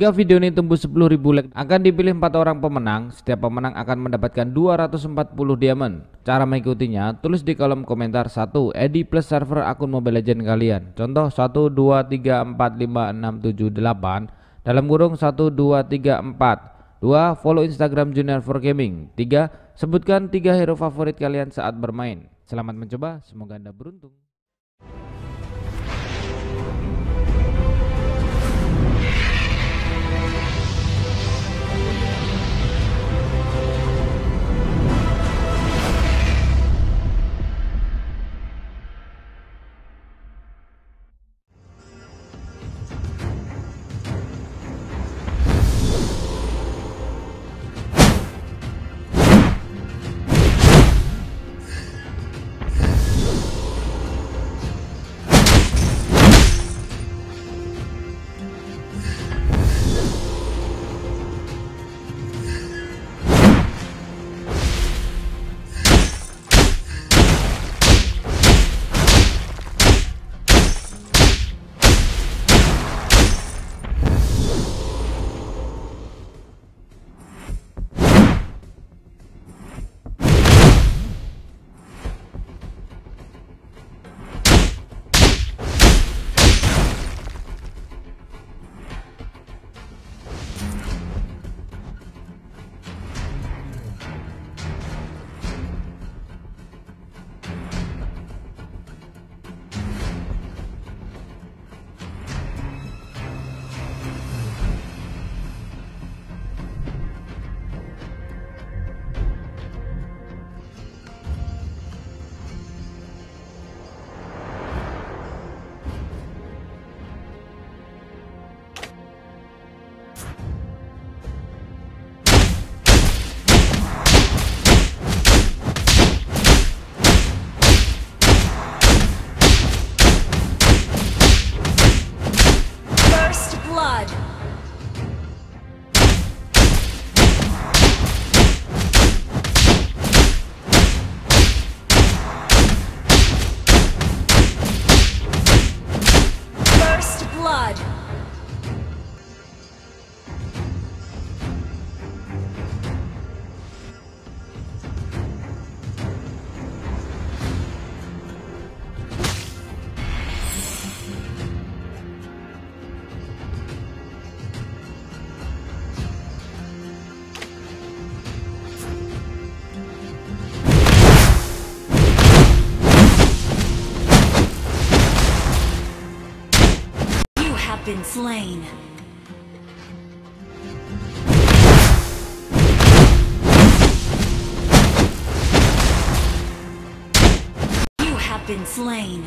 Jika video ini tembus 10.000 like, akan dipilih 4 orang pemenang. Setiap pemenang akan mendapatkan 240 diamond. Cara mengikutinya, tulis di kolom komentar 1 Edi plus server akun Mobile Legend kalian. Contoh 1234567 8 dalam kurung 1234. 2. Follow Instagram Junior for Gaming. 3. Sebutkan 3 hero favorit kalian saat bermain. Selamat mencoba, semoga Anda beruntung. Been slain. You have been slain.